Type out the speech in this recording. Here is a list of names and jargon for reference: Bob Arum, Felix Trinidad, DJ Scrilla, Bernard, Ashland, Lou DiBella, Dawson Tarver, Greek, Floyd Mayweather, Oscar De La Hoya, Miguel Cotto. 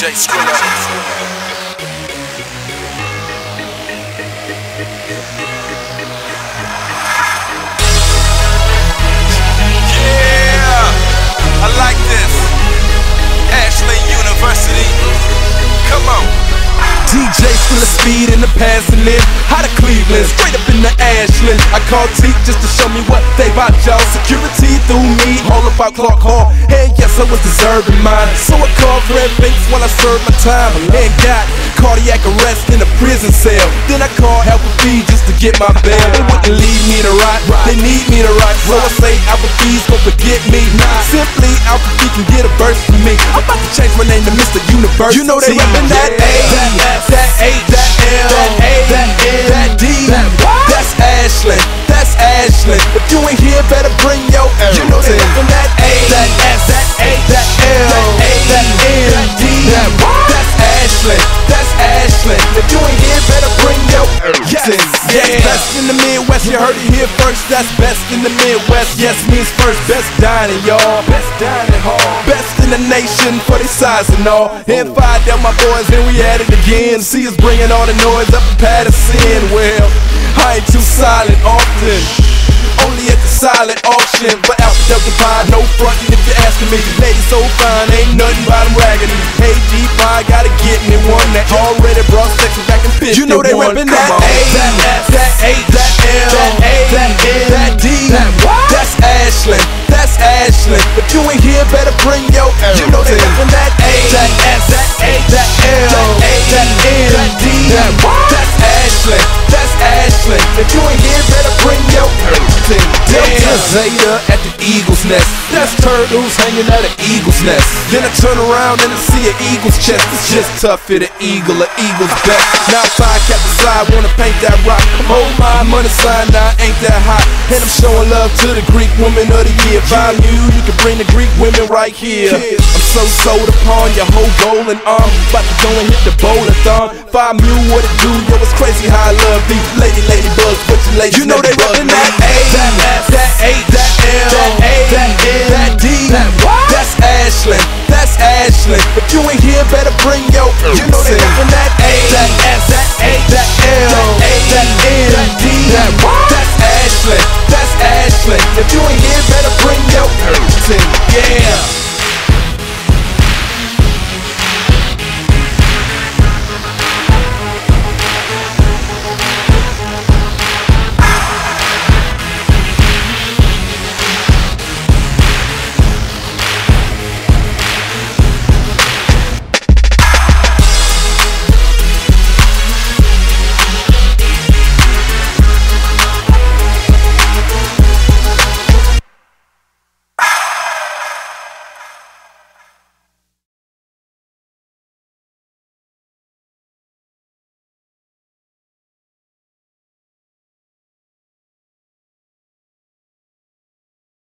DJ Scrilla. DJ Scrilla speed in the passing in, out of Cleveland, straight up in the Ashland. I call T just to show me what they about, y'all. Security through me, all about Clark Hall. And yes, I was deserving mine, so I called red banks while I served my time. And got cardiac arrest in a prison cell. Then I called help with B just to get my bail. They wouldn't leave me to rot, they need me to rot. So I say Alpha B's gon' forget me. Simply Alpha B can get a verse from me. I'm about to change my name to Mr. Universe. You know they rappin' that A, that H, that L, that A, that N, that D, that Y. That's Ashland, that's Ashland. If you ain't here, better bring your L. You know they from that A, that S, that H, that L, that A, that N, that D, that Y. That's Ashland, that's Ashland. If you ain't here, better bring your L. Yes, yes, best in the Midwest. You heard it here first. That's best in the Midwest. Yes means first. Best dining, y'all. Best dining hall. Best in the nation for their size and all. And fired out my boys, then we at it again. See us bringing all the noise up in Patterson. Well, I ain't too silent often, only at the silent auction. But out the Delta Pie, no frontin' if you're asking me. Lady so fine, ain't nothing about them raggedy. Hey G5, gotta get me one that already brought section back in 51. You know they rappin' that A, that S, that A, that L, that A, that N, that D, that Y. That's Ashland, that's Ashland. If you ain't here, better bring your L. You know they rappin' that A, that S, that A, that L, that A, that N, that D, that Y. That's Ashland, that's Ashland. If you ain't here, better bring your L. Delta Zeta at the Eagle's Nest. That's turtles hanging at an Eagle's Nest. Then I turn around and I see an Eagle's chest. It's just tough for the Eagle, an Eagle's best. Now five cap the side, wanna paint that rock. Oh my, money sign, now ain't that hot. And I'm showing love to the Greek woman of the year. If I knew you could bring the Greek women right here. I'm so sold upon your whole golden arm. About to go and hit the bowling thumb. If I knew what it do, yo, it's crazy how I love these lady bugs. But you ladies, you know they rapping that A, that S, that A, that L, that A, that N, that D, that Y. That's Ashland, that's Ashland. If you ain't here, better bring your. You know they rapping that A, that S, that A, that L, that A, that N, that D, that Y. That's Ashland, that's Ashland. If you ain't here, better bring your. Yeah.